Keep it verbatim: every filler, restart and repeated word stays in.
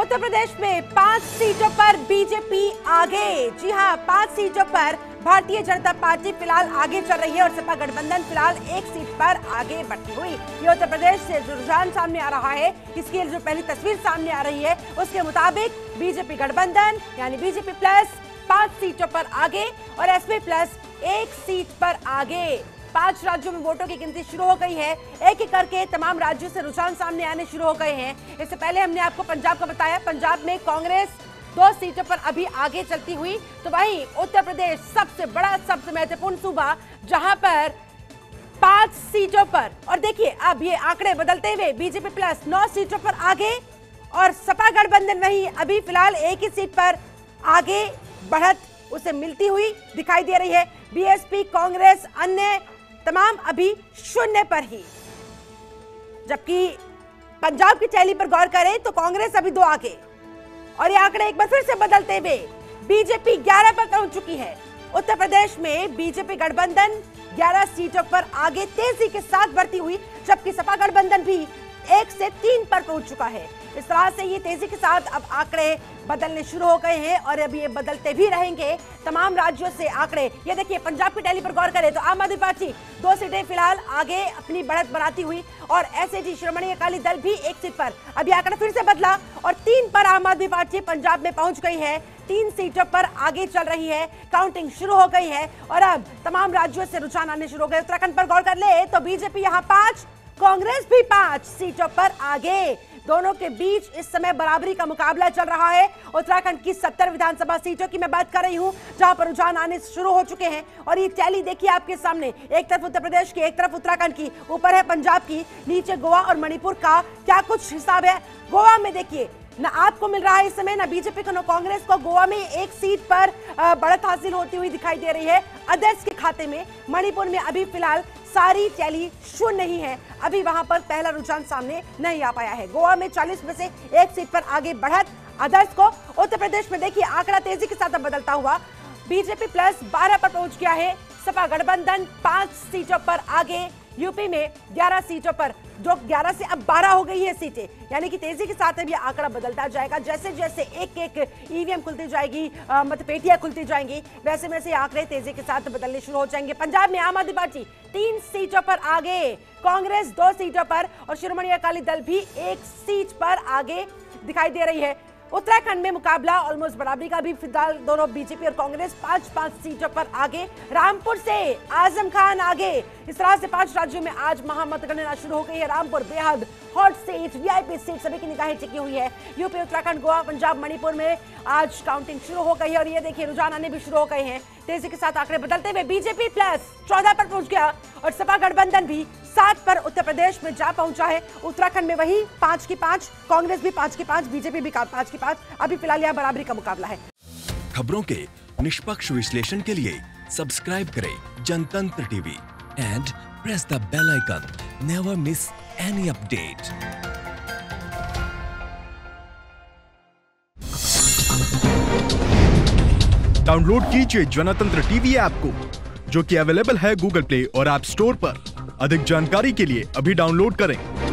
उत्तर प्रदेश में पांच सीटों पर बीजेपी आगे। जी हाँ, पांच सीटों पर भारतीय जनता पार्टी फिलहाल आगे चल रही है और सपा गठबंधन फिलहाल एक सीट पर आगे बढ़ती हुई ये उत्तर प्रदेश से जो रुझान सामने आ रहा है, इसकी जो पहली तस्वीर सामने आ रही है उसके मुताबिक बीजेपी गठबंधन यानी बीजेपी प्लस पांच सीटों पर आगे और एसपी प्लस एक सीट पर आगे। पांच राज्यों में वोटों की गिनती शुरू हो गई है। एक एक करके तमाम राज्यों से रुझान सामने आने शुरू हो गए हैं। इससे पहले हमने आपको पंजाब का बताया, पंजाब में कांग्रेस दो सीटों पर अभी आगे चलती हुई, तो वहीं उत्तर प्रदेश सबसे बड़ा सबसे महत्वपूर्ण सूबा जहां पर पांच सीटों पर, और देखिए अब ये आंकड़े बदलते हुए बीजेपी प्लस नौ सीटों पर आगे और सपा गठबंधन वही अभी फिलहाल एक ही सीट पर आगे बढ़त उसे मिलती हुई दिखाई दे रही है। बीएसपी कांग्रेस अन्य तमाम अभी शून्य पर ही, जबकि पंजाब की टैली पर गौर करें तो कांग्रेस अभी दो आगे और ये आंकड़े एक बार फिर से बदलते हुए बीजेपी ग्यारह पर पहुंच चुकी है। उत्तर प्रदेश में बीजेपी गठबंधन ग्यारह सीटों पर आगे तेजी के साथ बढ़ती हुई, जबकि सपा गठबंधन भी एक से तीन पर पहुंच चुका है। इस तरह से ये तेजी के साथ अब आंकड़े बदलने शुरू हो गए हैं और अब ये बदलते भी रहेंगे तमाम राज्यों से आंकड़े। ये देखिए पंजाब की टैली पर गौर करें तो आम आदमी पार्टी दो सीटें फिलहाल आगे अपनी बढ़त बनाती हुई और एसएजी श्रोमणी अकाली दल भी एक सीट पर, अभी आंकड़ा फिर से बदला और तीन पर आम आदमी पार्टी पंजाब में पहुंच गई है। तीन सीटों पर आगे चल रही है, काउंटिंग शुरू हो गई है और अब तमाम राज्यों से रुझान आने शुरू हो गए। उत्तराखंड पर गौर कर ले तो बीजेपी यहाँ पांच, कांग्रेस भी पांच सीटों पर आगे। दोनों के बीच इस समय बराबरी का मुकाबला चल रहा है। उत्तराखंड की सत्तर विधानसभा सीटों की मैं बात कर रही हूं, जहां पर रुझान आने शुरू हो चुके हैं और ये टैली देखिए आपके सामने, एक तरफ उत्तर प्रदेश की, एक तरफ उत्तराखंड की, ऊपर है पंजाब की, नीचे गोवा और मणिपुर का क्या कुछ हिसाब है। गोवा में देखिए ना आपको मिल रहा है इस समय ना बीजेपी को ना कांग्रेस को, गोवा में एक सीट पर बढ़त हासिल होती हुई दिखाई दे रही है अदर्स के खाते में। मणिपुर में अभी फिलहाल सारी टैली शून्य नहीं है, अभी वहां पर पहला रुझान सामने नहीं आ पाया है। गोवा में चालीस में से एक सीट पर आगे बढ़त अदर्स को। उत्तर प्रदेश में देखिए आंकड़ा तेजी के साथ बदलता हुआ, बीजेपी प्लस बारह पर पहुंच गया है, सपा गठबंधन पांच सीटों पर आगे। यूपी में ग्यारह सीटों पर, जो ग्यारह से अब बारह हो गई है सीटें, यानी कि तेजी के साथ भी आंकड़ा बदलता जाएगा। जैसे जैसे एक एक ईवीएम खुलती जाएगी, मतलब पेटियां खुलती जाएंगी, वैसे वैसे आंकड़े तेजी के साथ बदलने शुरू हो जाएंगे। पंजाब में आम आदमी पार्टी तीन सीटों पर आगे, कांग्रेस दो सीटों पर और शिरोमणि अकाली दल भी एक सीट पर आगे दिखाई दे रही है। उत्तराखंड में मुकाबला ऑलमोस्ट बराबरी का भी, फिलहाल दोनों बीजेपी और कांग्रेस पांच पांच सीटों पर आगे। रामपुर से आजम खान आगे। इस तरह से पांच राज्यों में आज महामतगणना शुरू हो गई है। रामपुर बेहद हॉट सीट, वीआईपी सीट, सभी की निगाहें टिकी हुई है। यूपी, उत्तराखंड, गोवा, पंजाब, मणिपुर में आज काउंटिंग शुरू हो गई है और ये देखिए रुझान आने भी शुरू हो गए हैं। तेजी के साथ आंकड़े बदलते हुए बीजेपी प्लस चौदह पर पहुंच गया और सपा गठबंधन भी सात पर उत्तर प्रदेश में जा पहुंचा है। उत्तराखंड में वही पांच की पांच, कांग्रेस भी पांच की पांच, बीजेपी भी पांच की पांच। अभी फिलहाल यहाँ बराबरी का मुकाबला है। खबरों के निष्पक्ष विश्लेषण के लिए सब्सक्राइब करें Jantantra TV and press the bell icon. Never miss any update। Download कीजिए जनतंत्र टीवी ऐप को, जो कि अवेलेबल है गूगल प्ले और ऐप स्टोर पर। अधिक जानकारी के लिए अभी डाउनलोड करें।